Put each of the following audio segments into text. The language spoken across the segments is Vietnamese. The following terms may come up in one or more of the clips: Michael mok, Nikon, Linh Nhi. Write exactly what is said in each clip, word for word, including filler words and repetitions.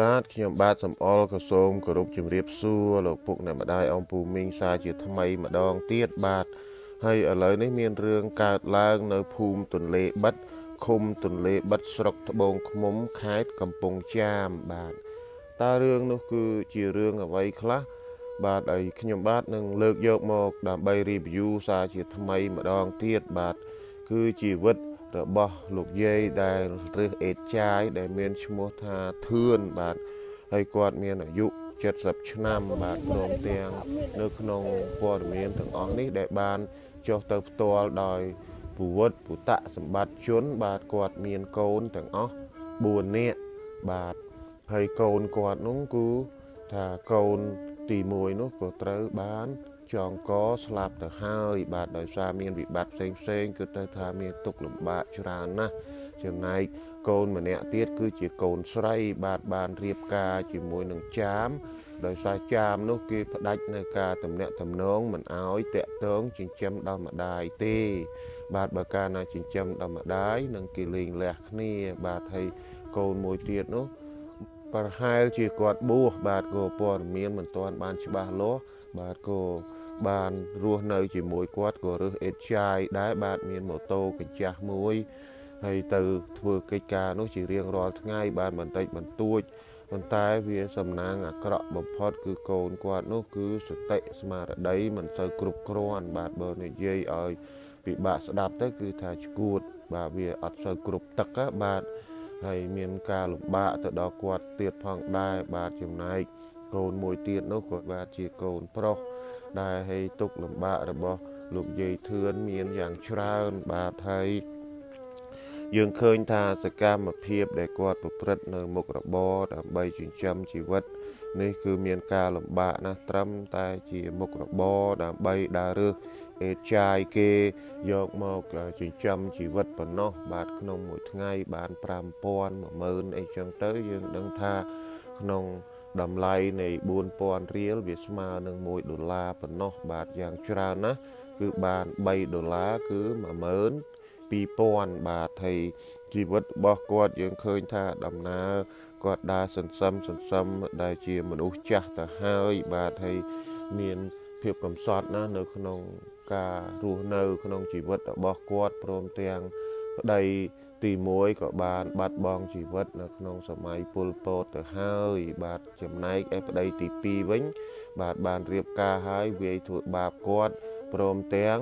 បាទ ខ្ញុំ បាទ សំអល់ ក៏ សូម គោរព ជម្រាប សួរ លោក ពុក អ្នក ម្ដាយ អ៊ំ ពូ មីង សា ជា ថ្មី ម្ដង ទៀត បាទ ហើយ ឥឡូវ នេះ មាន រឿង កើត ឡើង នៅ ភូមិ ទន្លេ បិទ ឃុំ ទន្លេ បិទ ស្រុក ត្បូង ឃ្មុំ ខេត្ត កំពង់ ចាម បាទ តើ រឿង នោះ គឺ ជា រឿង អ្វី ខ្លះ បាទ ហើយ ខ្ញុំ បាទ នឹង លើក យក មក ដើម្បី review សា ជា ថ្មី ម្ដង ទៀត បាទ គឺ ជីវិត របស់ លោក យាយ ដែល រើស អេត ចាយ ដែល មាន ឈ្មោះ ថា ធឿន បាទ ហើយ គាត់ មាន អាយុ เจ็ดสิบ ឆ្នាំ បាទ ព្រម ទាំង នៅ ក្នុង ព័ត៌មាន ទាំង អស់ នេះ ដែល បាន ចុះ ទៅ ផ្ទាល់ ដោយ ពុវត្តពុតៈ សម្បត្តិ ជន បាទ គាត់ មាន កូន ទាំង អស់ สี่ នាក់ បាទ ហើយ កូន គាត់ នោះ គឺ ថា កូន ទី หนึ่ง នោះ ក៏ ត្រូវ បាន ចងកស្លាប់ទៅហើយបាទដោយសារមានវិបត្តិផ្សេងផ្សេងគឺទៅថាមានទុក្ខលំបាកច្រើនណាស់ចំណែកកូនម្នាក់ទៀតគឺជាកូនស្រីបាទបានរៀបការជាមួយនឹងចាមដោយសារចាមនោះគេផ្ដាច់នៅការតំណាក់តំណងមិនអោយតាក់ទងចិញ្ចឹមដល់ម្ដាយទេបាទបើកាលណាចិញ្ចឹមដល់ម្ដាយនឹងគេលែងលះគ្នាបាទហើយកូនមួយទៀតនោះប្រហែលជាគាត់បួសបាទក៏ព័ត៌មានមិនទាន់បានច្បាស់លាស់បាទក៏បានរស់នៅជាមួយគាត់ក៏រើសអេតចាយដែរបាទមានម៉ូតូកញ្ចាស់មួយហើយទៅធ្វើកិច្ចការនោះជារៀងរាល់ថ្ងៃបានបន្តិចបន្តួចប៉ុន្តែវាសំណាងអាក្រក់បំផុតគឺកូនគាត់នោះគឺសតិស្មារតីមិនសូវគ្រប់គ្រាន់បាទបើនិយាយឲ្យពិបាកស្ដាប់ទៅគឺថាឆ្កួតបាទវាអត់សូវគ្រប់ទឹកបាទហើយមានការលំបាកទៅដល់គាត់ទៀតផងដែរបាទចំណែកកូនមួយទៀតនោះក៏បាទជាកូនប្រុសដែលហេតុទុកលំបាករបស់លោកយាយធឿនមានយ៉ាងច្រើនបាទហើយយើងឃើញថាសកម្មភាពដែលគាត់ប្រព្រឹត្តនៅមុខរបរដើម្បីចិញ្ចឹមជីវិតនេះគឺមានការលំបាកណាស់ត្រឹមតែជាមុខរបរដើម្បីដើររើសអេតចាយគេយកមកចិញ្ចឹមជីវិតប៉ុណ្ណោះបាទក្នុងមួយថ្ងៃបាន ห้าพัน หนึ่งหมื่น អីចឹងទៅយើងដឹងថាក្នុងតម្លៃនៃ สี่พัน រៀលវាស្មើនឹងหนึ่งដុល្លារប៉ុណ្ណោះបាទយ៉ាងច្រើនណាស់គឺបានสามដុល្លារគឺหนึ่งหมื่นสองพัน បាទហើយជីវិតរបស់គាត់យើងឃើញថាដំណើរគាត់ដើរសន្សំសន្សំដែលជាមនុស្សចាស់ទៅហើយបាទហើយមានភាពកំសត់ណាស់នៅក្នុងការរស់នៅក្នុងជីវិតរបស់គាត់ព្រមទាំងប្តីទីหนึ่งក៏បានបាត់បង់ជីវិតនៅក្នុងសម័យពលពតទៅហើយបាទចំណែកឯប្តីទីสองវិញបាទបានរៀបការហើយវាយធ្វើបាបគាត់ព្រមទាំង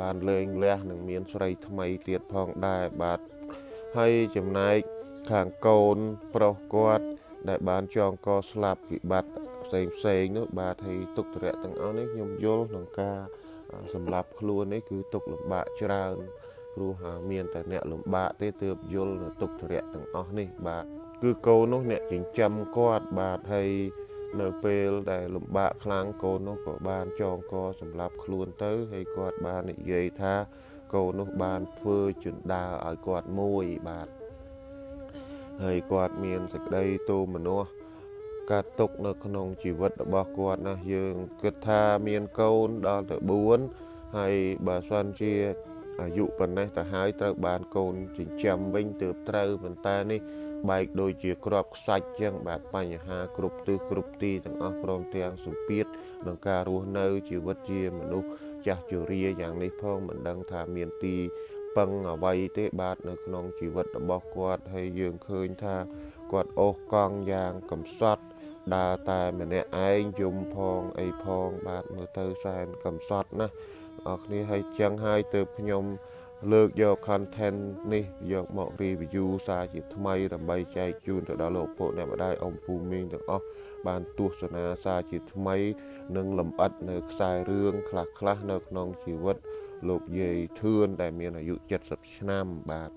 បានលែងលះនឹងមានស្រីថ្មីទៀតផងដែរបាទហើយចំណែកខាងកូនប្រុសគាត់ដែលបានចងកស្លាប់វិបត្តិផ្សេងផ្សេងនោះបាទហើយទុក្ខធរៈទាំងអស់នេះខ្ញុំយល់ក្នុងការសម្រាប់ខ្លួននេះគឺទុក្ខលំបាកច្រើនព្រោះមានតែអ្នកលំបាកទេទើបយល់នៅទុក្ខធរៈទាំងអស់នេះបាទគឺកូននោះអ្នកចិញ្ចឹមគាត់បាទហើយនៅពេលដែលលំបាកខ្លាំងកូននោះក៏បានចងកសម្រាប់ខ្លួនទៅហើយគាត់បាននិយាយថាកូននោះបានធ្វើជណ្ដើរឲ្យគាត់មួយបាទហើយគាត់មានសេចក្តីទោមនស្សការទុកនៅក្នុងជីវិតរបស់គាត់ណាយើងគិតថាមានកូនដល់ទៅสี่ហើយបើសិនជាអាយុប៉ុណ្ណេះទៅហើយត្រូវបានកូនចិញ្ចឹមវិញទើបត្រូវប៉ុន្តែនេះបែកដូចជាក្របខ្សាច់ចឹងបាទបញ្ហាគ្រប់ទិសគ្រប់ទីទាំងអស់ព្រមទាំងសម្ពាធក្នុងការរស់នៅជីវិតជាមនុស្សចាស់ជរាយ៉ាងនេះផងមិនដឹងថាមានទីពឹងអ្វីទេបាទនៅក្នុងជីវិតរបស់គាត់ហើយយើងឃើញថាគាត់អូសកង់យ៉ាងកំសត់ដើរតែម្នាក់ឯងយំផងអីផងបាទមើលទៅសែនកំសត់ណាស់អរគ្នាហើយចឹងហើយទើបខ្ញុំលើកយក content នេះយកមក review សារជាថ្មីដើម្បីចែកជូនទៅដល់លោកពុកអ្នកម្ដាយអ៊ំពូមីងទាំងអស់បានទស្សនាសារជាថ្មីនិងលម្អិតនៅខ្សែរឿងខ្លះៗនៅក្នុងជីវិតលោកយាយធឿនដែលមានអាយុเจ็ดสิบឆ្នាំបាទ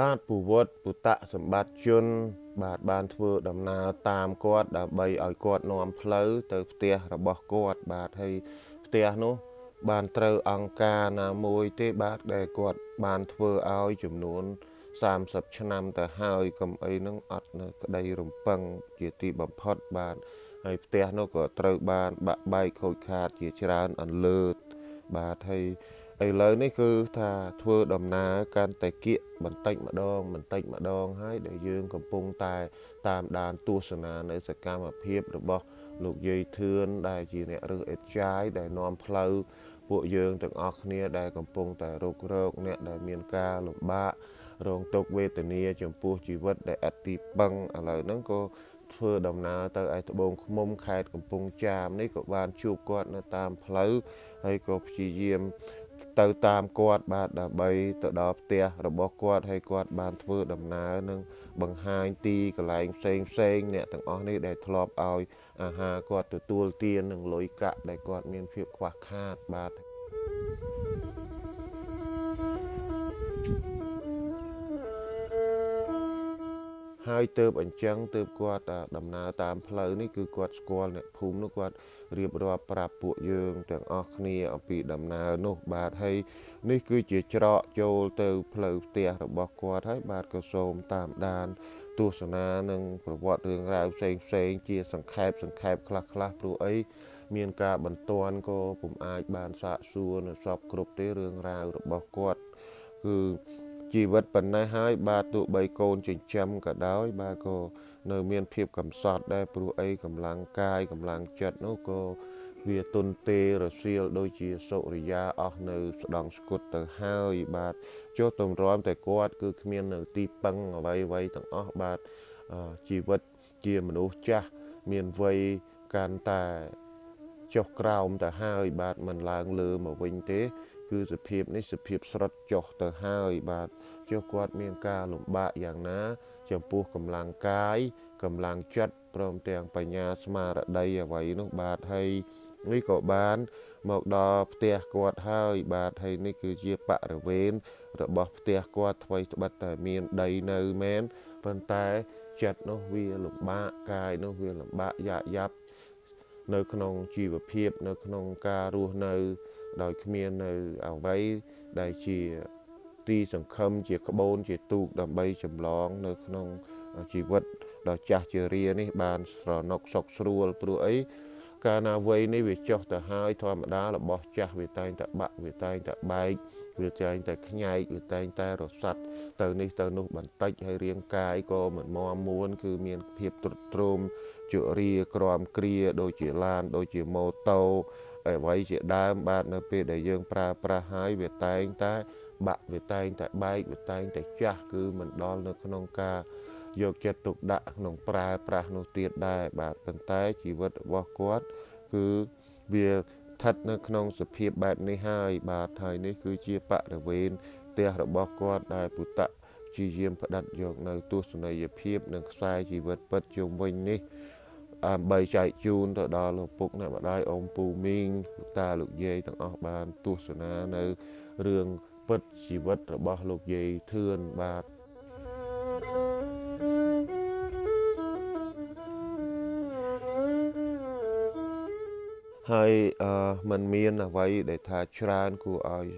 បាទពុវត្តពុតៈសម្បត្តិជនបាទបានធ្វើដំណើរតាមគាត់ដើម្បីឲ្យគាត់នាំផ្លូវទៅផ្ទះរបស់គាត់បាទហើយផ្ទះនោះបានត្រូវអង្គការណាមួយទេបាទដែលគាត់បានធ្វើឲ្យចំនួនสามสิบឆ្នាំទៅហើយកុំអីនឹងអត់នៅក្តីរំពឹងជាទីបំផុតបាទ hay té nó có trâu ban bạ bay khôi khát chỉ tràn ăn lơ bà thầy ấy lớn đấy cứ thà thưa đầm ná can tài kiện bản tịnh mà đong bản tịnh mà đong hay để dương cầm pung tài tam đàn tu sơn na nơi sạch cam hợp hiệp được bọ lục dây thươn đại gì nè rực ếch trái đại non plau bộ dương từng óc nia đại cầm pung tài rục rực nè đại miền ca lục ba rong tộc về từ nia chấm phu chi vật đại ất ti băng à lời nó có thưa đầm ná tới ai tụ bông mông khai cầm pung chạm đấy có bàn chụp quạt nó tam plau hay có chi diêm tàu tam quạt bạt đã bay tàu đạp tia rồi bỏ quạt hay quạt bàn thưa đầm ná nâng bằng hai ti cái lạnh xanh xanh nè thằng ó này để thọp ao à ha quạt từ tua tiền nâng lối cạn để quạt miền phía quạt khát bạt hai tờ bánh trắng tờ quạt đầm ná tam plau này cứ quạt quạt nè phum nó quạt riêng vào bà bộ dương chẳng ốc nè ở bị đầm nào nô bà thấy ní cứ chỉ trọ cho từ phở tiệt bọc qua thấy bà có xôm tạm đàn tu sửa na nâng bảo vợ đường rào xanh xanh chia sẵn khép sẵn khép khắc khắc rồi ấy miền cả bản toàn cô cũng ai bàn xạ xua nó sọc cục tế đường rào bọc quạt cứ chỉ vật bản này hai bà tụ bầy côn chỉnh chăm cả đói bà cô nơi miền phiệp cầm sọt đây, bùi ấy cầm làng cai, cầm làng chật nó cô vì tôn tê rồi siêu đôi chia sổ rồi ra ở nơi đằng sụt từ hai bạt cho tôm róm tại quạt cứ miền nơi ti băng ở vây vây tầng ở bạt chỉ vật chia mình ố cha miền vây can tài chọc rau tại hai bạt mình làng lừa mà vinh thế cứ sự phiệp này sự phiệp sọt chọc từ hai bạt cho quạt miền ca lụm bạ dạng ná chấm phu cầm làng cái cầm làng chặt prom tiền bảy nhà smart đây à vậy nó bạt hay ní có bán một đò tiệt quạt hơi bạt hay ní cứ chia bạ rồi ven rồi bọc tiệt quạt vậy bắt tại miền đây nơi men phần tai chặt nó huy làm bạ cái nó huy làm bạ dạ dập nơi khung chi và phep nơi khung ca ru nơi đòi miền nơi ảo vây đại chi ti sẵn khâm chỉ carbon chỉ tu đầm bay chầm lóng nơi trong chỉ vật đào chà chìa ria này bàn rò nọc sọc srul pru ấy cả na vây này việc cho ta hai thoa mà đá là bỏ chà về tay ta bạc về tay ta bay về tay ta nhảy về tay ta rồi sạch từ này từ nụ bàn tay hay riêng cái cô mình mò muốn cứ miền hiệp trôm chìa ria crom kia đôi chìa lan đôi chìa mô tô ở vây chìa đam bàn nơi pê để dương pra pra hai về tay ta bạc về tay tại bay về tay tại cha cứ mình đo nó không ca vô kết tục đã nông pra pra nó tiệt đại bạc tận tay chỉ vật bỏ quát cứ việc thật nó không sự phiệp bạc này hai bà thầy này cứ chia bạc để bên tia được bỏ quát đại bụt tạ chỉ riêng phải đặt dọc nơi tu sửa này phiệp nâng sai chỉ vật bất chung vinh này à bày chạy chun tại đó là phục này mà đại ông pù minh ta lục dây thằng ông bàn tu sửa na nơi rương bất chỉ vật là bao lục dây thương bạc hay mình miên là vậy để thả tràn của ai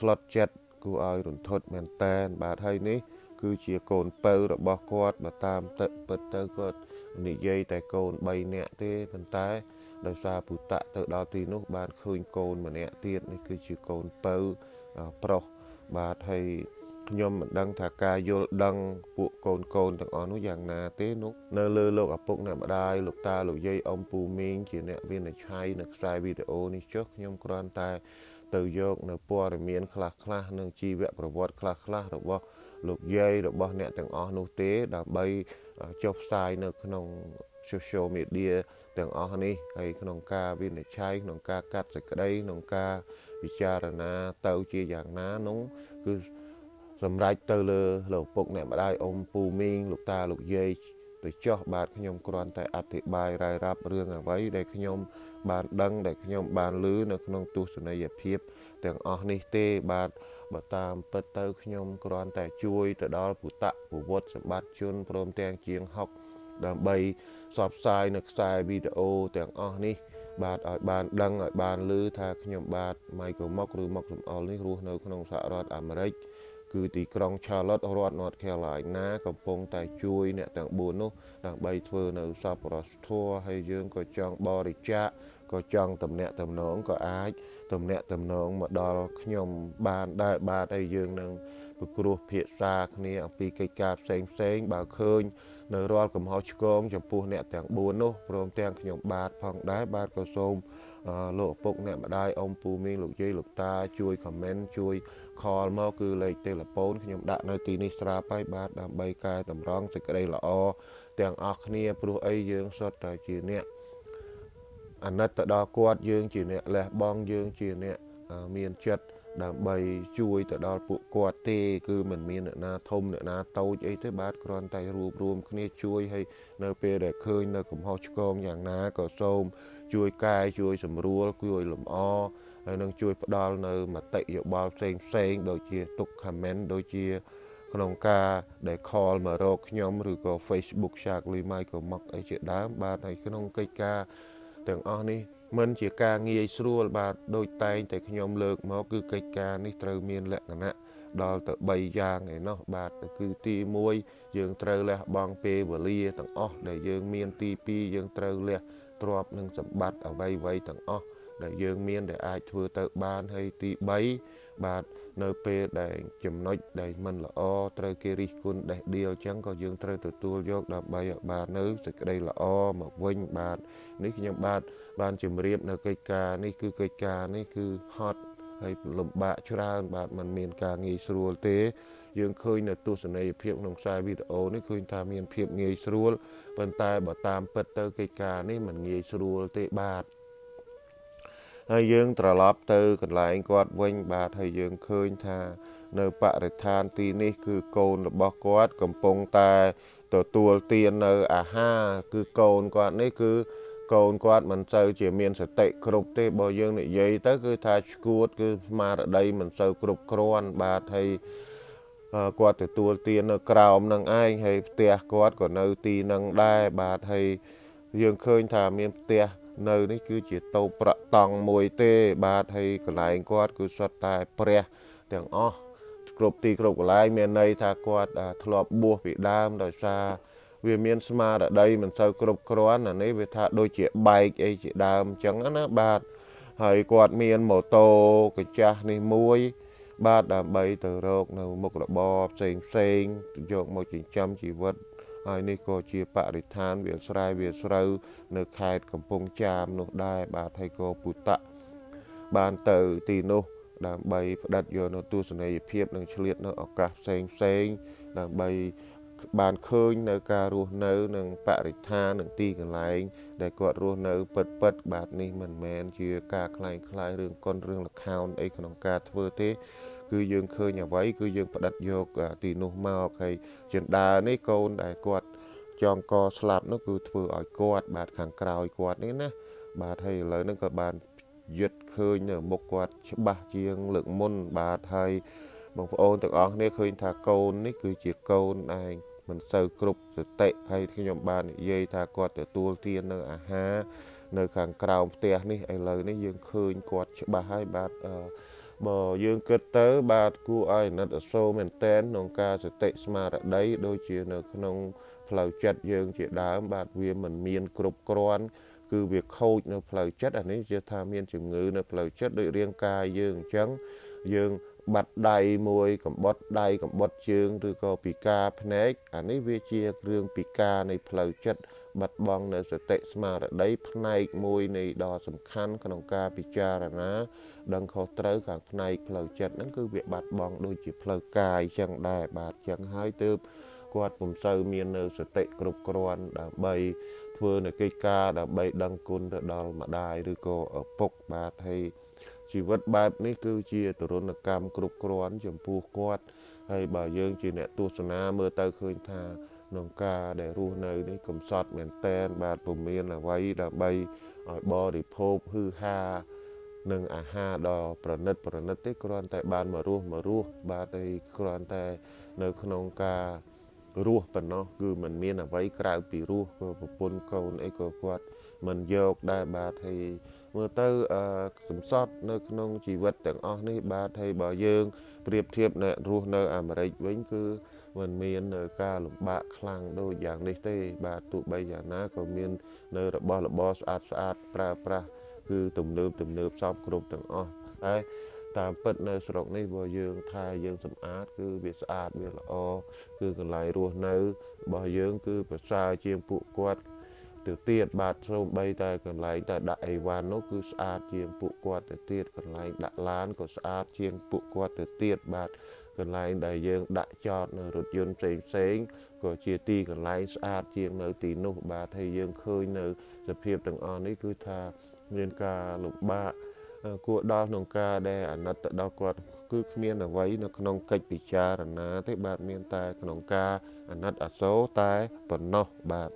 slot chết của ai run thốt men tan bạc hay ní cứ chỉ cồn bơ là bao quát và tam tận bật tơ quật nị dây tại cồn bay nhẹ thế phần tay đời xa bụt tạ tự đào tì nút bàn khơi cồn mà nhẹ tiền này cứ chỉ cồn bơ pro bà thầy nhóm mình đang thả ca vô đăng bộ cồn cồn thằng ó nó dạng nà té nút nơi lơ lộc ấp bụng này mà đai lục ta lục dây ông pù miên chỉ nè viên là chai nè sai video này trước nhóm còn tai từ vô nè po rồi miên khla khla nâng chi vẹn rồi vót khla khla rồi vót lục dây rồi vót nè thằng ó nó té đã bay chọc sai nè khung social media thằng ó này hay khung ca viên là chai khung ca cắt rồi cái đây khung ca vì cha là na tàu chia dạng ná núng cứ rầm rải tơ lơ lục bục này mà đai ông pù miên lục ta lục dây để cho bạn khi nhom còn tại ắt thì bài rải ráp riêng à vậy để khi nhom bạn đăng để khi nhom bạn lứ nó không tu sửa này dẹp hiệp tiếng ở này tê bạn bà tam bắt tơ khi nhom còn tại chui từ đó phụ tạ phụ vót sẽ bắt chôn prom tiếng chiến học đam bay sọp sai nực sai video tiếng ở này bạn ở bàn đăng ở bàn lư thà khi nhom bạn Michael mok lư mok làm all này luôn nơi không xã rọt America cứ tí con Charlotte rót nọt khéo lại ná cầm phong tài chui nè tặng buồn nó đang bay phơ nấu sáp rồi thua hay dương coi chọn bò để cha coi chọn tầm nè tầm nón coi ai tầm nè tầm nón mà đo nhom bàn đại ba đại dương nâng bực phía xa này ở phía cây cạp xanh xanh bà khơi nơi rót cầm hót con chấm phu nè tặng buồn nó rồi tặng nhom bạt phòng đá bạt coi xôm lộ bốc nè mà đại ông phu miên lục dây lục ta chui comment chui call mao cứ lấy tên là bốn khi nhom đã nơi tì ní sra bay bát đam bay cai tầm rong sực đây là o tiếng óc nia pru ấy dương sốt tài chì nè anh nát đo quát dương chì nè lẹ bong dương chì nè miền chật đam bay chui tờ đo phụ quát tê cứ mình miền nữa na thông nữa na tàu ấy tới bát con tay rùm rùm kia chui hay nơi pe để khơi nơi cũng hót con dạng ná cỏ sôm chui cai chui sầm rùa chui lùm o năng chui đo nơi mà tệ dọc bao sen sen đôi chia tục comment đôi chia con ca để call mà rồi nhóm rồi có Facebook sạc lui Michael mok ấy chuyện đá ba này con cây ca tưởng on đi mình chỉ ca nghe xua ba đôi tay tại nhóm lược mà cứ cây ca ní trừ miên lệ nè đo tự bay ra ngày nó ba cứ ti môi dương trừ lệ bằng pe và lia tưởng on để dương miên ti pi dương trừ lệ drop nâng sập bát ở vây vây tưởng on để dương miên để ai thưa tự ban hay ti bấy bạt nơi pe để chấm nói để mình là o trời kia đi cún để điều chẳng có dương trời tự tua dọc đạp bay bà nữ sự đây là o mà vinh bạt nếu khi nhầm bạt bàn chấm riêng là cây cà này cứ cây cà này cứ hot hay lụm bạ cho ra bạt mình miền cà nghề sưu tế dương khơi là tu sửa này phim nông sai video nếu khơi tham miền phim nghề sưu vận tài bảo tam bật tơ cây cà này mình nghề sưu tế bạt hay dương trả lấp từ còn lại anh quát quanh bà thầy dương khơi tha nơi bạ để than ti ní cứ cồn là bó quát cầm pông tai tổ tua tiền nơi à ha cứ cồn quát ní cứ cồn quát mình sâu chỉ miên sẽ tệ cục tê bao dương này dây tới cứ tha cuột cứ mà ở đây mình sâu cục croan bà thầy quát từ tua tiền nơi cào năng ai hay tia quát còn nơi ti năng đai bà thầy dương khơi tha miên tia nơi này cứ chỉ tàu bạc tòng mồi tê bà thầy còn lại quát cứ soát tai pre tiếng ó cột tì cột còn lại miền này tha quát thọp bùa bị đam đòi xa về miền smart ở đây mình sao cột croan là nấy về tha đôi chị bike ấy chị đam chẳng á bà thầy quát miền mô tô cái cha này muối bà đam bay từ rốc nào một là bò xèn xèn dụng một chín trăm chỉ vật ai này có chia bạc để than về sài về sâu nơi khai cầm phong chạm nô đai bà thầy cô bút tạ bàn từ tino đang bay đặt vô nó tu sửa này phép đang chliệt nó ở cả sen sen đang bay bàn khơi nơi cà ruột nơi đang bạc để than đang ti còn lại để quạt ruột nơi bật bật bạc này mình men chia cả khai khai đường con đường là khao ấy còn cả thưa thế cứ dương khơi nhà váy cứ dương đặt vô tì nô mao hay chuyện đá nấy con đại quạt chọn co slap nó cứ vừa ở quạt bạt khẳng cào quạt đấy nè bà thầy lấy nó các bạn giật khơi nhờ một quạt ba chiêng lượng môn bà thầy một ôn từ óc nấy khơi thà côn nấy cứ chỉ côn này mình sờ cục rồi tệ hay khi nhóm bạn dây thà quạt rồi tua tiên nữa à ha nơi khẳng cào tè nấy ai lấy nấy dương khơi quạt ba hai bạt bờ dương kết tới ba cua ai nó đã sâu mình tên nông ca sẽ tệ mà ở đấy đôi chia nó không phẩu chặt dương chỉ đá bạt vì mình miên cục con cứ việc khâu nó phẩu chặt anh ấy chưa tham miên chừng ngữ nó phẩu chặt đội riêng ca dương trắng dương bạt đầy môi cầm bót đầy cầm bót dương từ co pika pnek anh ấy về chia riêng pika này phẩu chặt bạt bong nó sẽ tệ mà ở đấy pnek môi này đo sầm khăn con nông ca pika là ná đang khó tới cả này phẩu chặt nó cứ việc bạt bong đôi chỉ phẩu cài chẳng đài bạt chẳng hai tư quạt vùng sâu miền nơi sẽ tệ cục con đã bay thưa nơi cây ca đã bay đăng côn đã đào mà đài rồi có ở bốc bà thầy chỉ vật bài này cứ chia từ rốn là cam cục con chấm phu quạt hay bà dương chỉ nẹt tu sana mưa tây khơi tha nông ca để ru nơi đấy cầm sọt miền tên bà vùng miền là váy đã bay ở bò để phô hư ha nâng à ha đò prănit prănit tê con tại ban mà ru mà ru bà thầy con tại nơi nông ca rùa phần nó cứ mình miên là váy cào bị rùa của bồn cầu này của quạt mình dọc đại bà thầy mưa tới sót nơi nông chỉ vật tưởng on này bà thầy bà dương Priệp thiệp nè ruột nợ ảm rách vĩnh cứ mình miên nợ ca lục bạc khlang đôi dạng đế tê bà tụ bay dạng ná có miên nợ là bo là bo sát sát pra pra cứ tùm nơm tùm nơm xong cục tầng o đấy tạm bật nợ sọc này bò dương thai dương sầm át cứ bị sát bị là o cứ còn lại ruột nợ bò dương cứ phải xa chiêm phụ quạt từ tiệt bạt sông bay tại còn lại tại đại và nó cứ sát chiêm phụ quạt từ tiệt còn lại đại lán còn sát chiêm phụ quạt từ tiệt bạt còn lại đại dương đại chọn rồi dương sến sến có chia ti còn lại sát chiêm nơi tí nô bà thầy dương khơi nơi tập hiệp từng on ấy cứ tha nên ca lục ba của đo nông ca đây anh đặt đo quạt cứ miên là váy nó nông cách bị cha là ná thấy bạn miên tai nông ca anh đặt ở số tai còn nọ bạn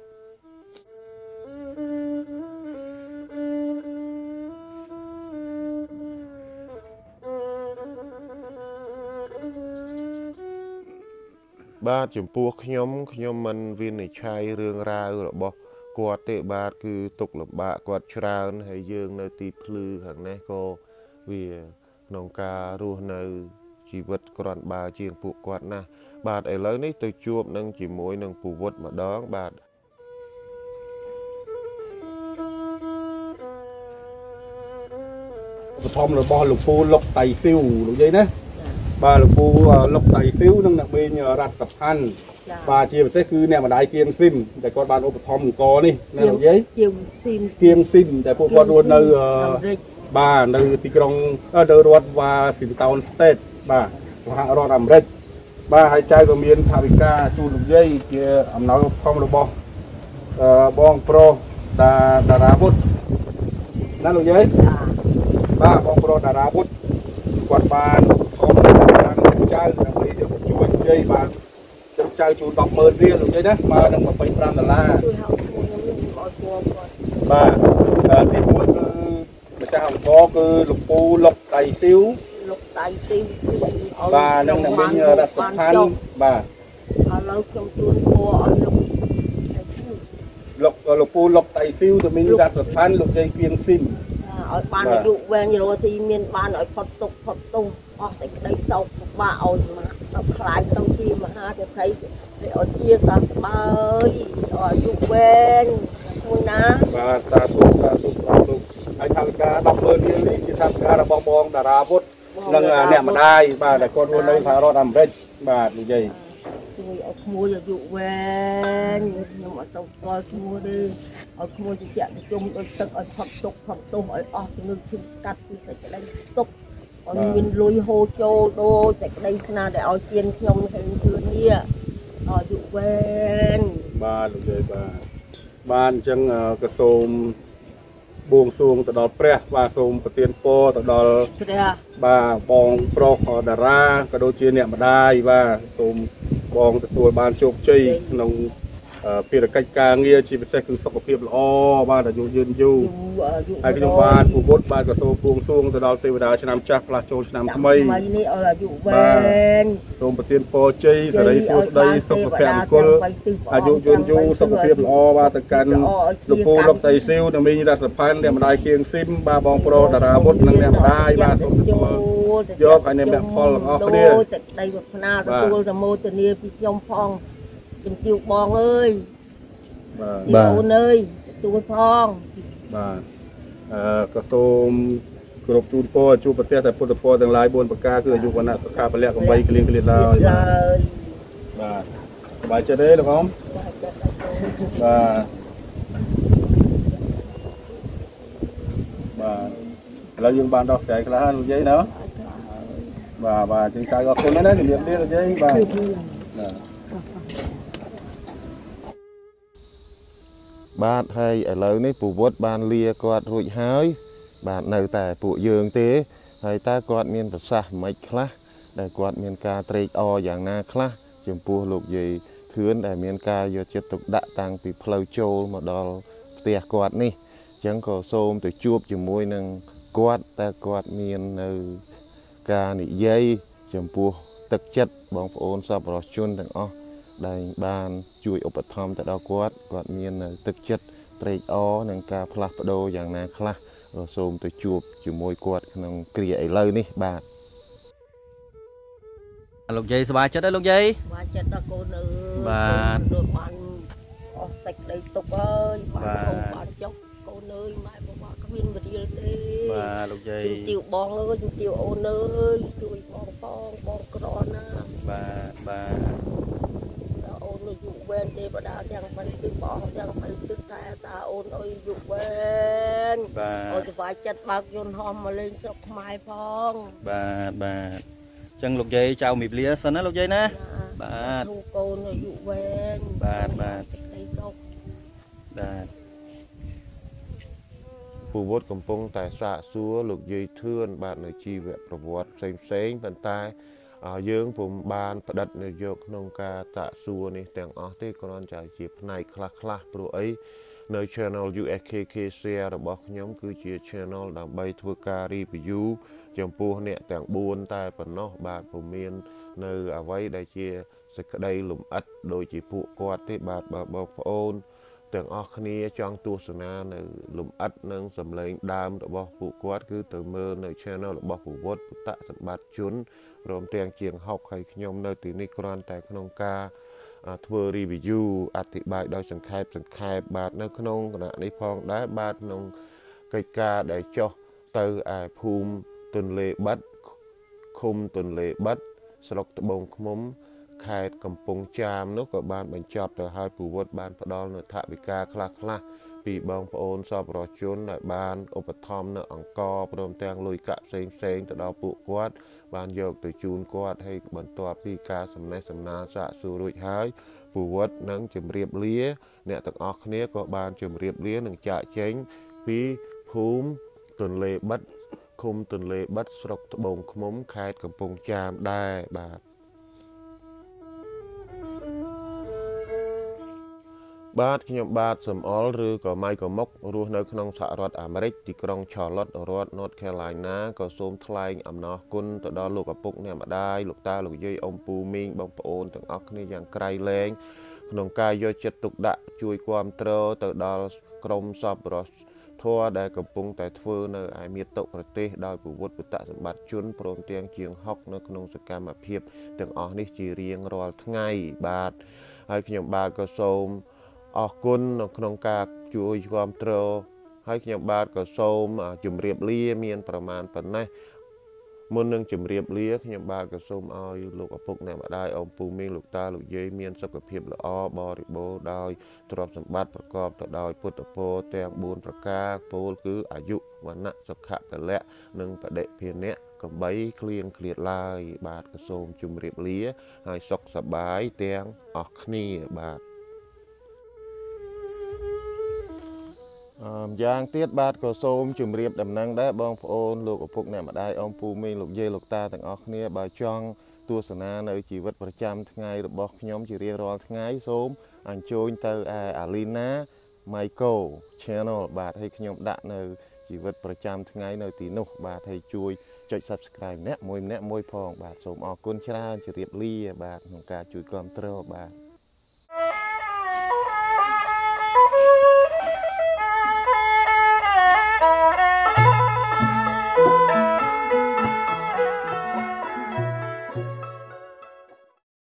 ba chấm pua nhóm nhóm mình viên này chai rương ra rồi bỏ quạt tệ ba cứ tục là bạ quạt tràn hay dương nơi tì plư hàng này cô vì nông ca ruột nơi chỉ vật còn ba chiên phụ quạt na bạt ấy lớn đấy từ chuột nâng chỉ mỗi nâng phụ vật mà đón bạt thom rồi bỏ lục phu lục tài siêu lục dây đấy bà lục phu lục tài siêu nâng đặc biệt nhờ rạch tập ăn bà chia với cứ nè mà đại kiêng sim để con bạn ôm thom có đi nè lục dây kiêng sim để phụ con luôn nơi bà nơi tì công ở nơi ruột và sim town state bà hạ rọt ẩm rệt bà hai trai của miền thảo ca chu lục dây kia ẩm nói thom rồi bỏ bong pro ta ta ra bút nè lục dây bà bong pro ta ra bút quạt bàn không bàn chơi làm gì được chuột chơi bàn chơi chuột bọc mờ riêng được chơi đấy mà đừng mà phải làm là la bà thì muốn mà sao không có cứ lục phu lục tài tiêu lục tài tiêu bà nông nông bên đặt tập than bà lục lục phu lục tài tiêu thì mình đặt tập than lục dây kiêng sim ở ban này dụ ven rồi thì miền ban ở phật tục phật tung ở tại đây sau ba ôi mà tập lại sau khi mà ha thì thấy để ở kia ta ba ơi ở dụ ven thôi ná và ta tục ta tục ta tục anh tham gia đọc bơi đi thì tham gia là bong bong đà ra vút nâng nẹm mà đai và để con luôn đây phải lo làm đấy và như vậy ở mua là dụ ven nhưng mà tao coi mua đi ở mua thì chuyện chung ở tận ở phòng tục phòng tôm ở ở ngưng chim cắt thì phải cái đây tục ở miền lui hô châu đô tại cái đây là để ở tiền nhông hay chưa nia ở dụ ven ba được rồi ba ban chân cái xôm buông xuồng từ đó pre và xôm từ tiền po từ đó ba bong pro ở đà ra cái đôi chuyện nẹm mà đai và xôm bong từ ban chụp chi nông phía là cách ca nghe chỉ phải cứ sọc phiệp lo ba là dụ duyên du hai cái trong ban phù vốt ba cái tô buông xuông từ đó từ đó trên nam chắc là trôi trên nam mây ba tôm bạch tiên po chi từ đây xuống đây sọc phiệp côn hai dụ duyên du sọc phiệp lo ba từ cành lục phu lục tây siêu là mình đặt tập phan đem đại kiêng sim ba bong pro đặt ra vốt nâng đem đại ba tôm do cái nem đem phol là off đi đây vật na là tôi là mô tình yêu trong phong chim tiêu bong ơi, tiêu ơi, tiêu phong. Bà, các xôm, group chun po, chun bát tét, po po, từng lái buôn bạc ca, cứ chun quan nát, ca bạc lẹ, con bay kêu lên kêu lên lao. Bà, bài chơi đấy được không? Bà, bà, lấy dương bàn đo sẹt là hai giấy nữa. Bà, bà chính cái gọi con đấy đấy, điểm đi là giấy bà. Bạn hay ở lâu này phụ vốt ban lia quạt hội hơi bạn nào tại phụ dương tế hay ta quạt miền vật xa mạch khá để quạt miền ca trịch o dạng na khá chùm phụ lục gì thướng để miền ca vô tiếp tục đạ tăng bị plau châu mà đo tìa quạt này chẳng có xôm từ chuột chùm môi nâng quạt ta quạt miền nơi ca nị dây chùm phụ thực chất bóng ôn sắp rõ chôn thằng o đây ban chui ốp thom tại đó quát quát miền thực chất trệ o nâng ca pha đồ dạng này khá rồi xôm tôi chuột chịu môi quát nâng kia ấy lâu ní bà Lúc gì sao bà chết đấy lúc gì? Bà chết đó cô nữ. Bà được bạn sạch đầy tục ơi. Bà không bà chốc cô nữ mà bà có viên vật yêu đi. Bà lúc gì? Tiêu bong ơi, tiêu ôn ơi, chui bong bong bong con á. Bà bà ôn ơi dụ bên đi bà đã chẳng phải cứ bỏ chẳng phải cứ thay ta ôn ơi dụ bên. Bà ôi phải chết bác dồn hôm mà lên sọc mai phong. Bà bà chân lục dây chào mịp lia sân á lục dây nè bà thu con rồi dụ về bà bà bà phù bốt cầm pông tài xạ xúa lục dây thương bạn nơi chi vẹn bảo vật xem xem vận tai dương phùng ban và đặt nơi dọc nông ca tạ xúa này tèng ó thế con trả dịp này khla khla pro ấy nơi channel u ét ca ca share là bọc nhóm cứ chia channel làm bay thua ca review chấm pua nè tảng buôn tai phần nó bạt phù miên nơi ở vây đại chia sực đây lủng ắt đôi chỉ phụ quạt thế bạt bạt bọc ôn tảng o khné trang tu sơn na nơi lủng ắt nâng sầm lấy đam đọ bọc phụ quạt cứ từ mơ nơi channel bọc phụ vót tạ sập bạt chốn rồi tảng chieng học hay nhom nơi từ Nikon tại Khong Ca thưa review ắt thị bài đôi sừng khai sừng khai bạt nơi Khong là đi phong đá bạt nông cây ca để cho từ à phùm tuần lệ bắt khum tuần lệ bắt sọc bông khum khai cầm bông chàm nó có ban bánh chọt rồi hai phù vót ban phật đo nữa thạ bị ca khla khla bị bông phôn so bờ chốn lại ban opathom nữa ảng co bơm tang lùi cạ xén xén từ đó phụ quát ban dọc từ chun quát hay bẩn toa bị ca sầm nấy sầm na xạ xù rụi hái phù vót nắng chìm riệp lía nẹt tận óc nía có ban chìm riệp lía nằng chạy chén phí phúm tuần lệ bắt khum tuần lệ bắt sọc bông khum khai cầm bông chàm đai bà bát nhóm bát sầm all rư có Michael mok rùa nơi khung xã rọt Americ tì krong Charlotte rọt North Carolina có xôm thay ẩm nó cún từ đó lục bốc nè mà đai lục ta lục dây ông pu minh bông ôn từ óc này dạng cay lên khung cai do chật tục đạ chui quam trơ từ đó krong sập rọt thua đại cầm bông tại thưa nơi ai miệt tộc rồi tê đòi bù vút bù tạ sầm bát chốn prom tiếng chieng học nơi khung xã cam mà phep từ óc này chỉ riêng rọt ngay bát hai nhóm bát có xôm ở côn nông cạn chui quam trâu hai nhà bát có xôm chùm riệp lia miềnประมาณ phần này môn nâng chùm riệp lia nhà bát có xôm ao lục ở phục này mà đai ông phù miên lục ta lục dây miền sắp gặp hiệp là o bò rịp bò đai trộm sầm bátประกอบต่อดอยพุทธโพแตงบุญประกาศโพคืออายุวันน่ะสักขะแต่ละหนึ่งประเดเพียเนี้ยก็ใบเคลียงเคลียดลายบาทก็ส่งจุ่มเรียบเลี้ยให้สกสบายแตงออกนี่บาทgiang tiết bát có xôm chùm riệp đầm năng đá bong phôn lục ở phúc này mà đai ông phù mi lục dây lục ta tặng óc nia bà chong tua sana nơi chỉ vật vật trăm ngày được bọc nhóm chỉ riêng rồi ngày xôm anh trôi từ Alina Michael channel bà thấy nhóm đạn nơi chỉ vật vật trăm ngày nơi tí nục bà thấy chui chạy subscribe nét môi nét môi phong bà xôm ở con chả chỉ riệp ly bà nông ca chui cầm trâu bà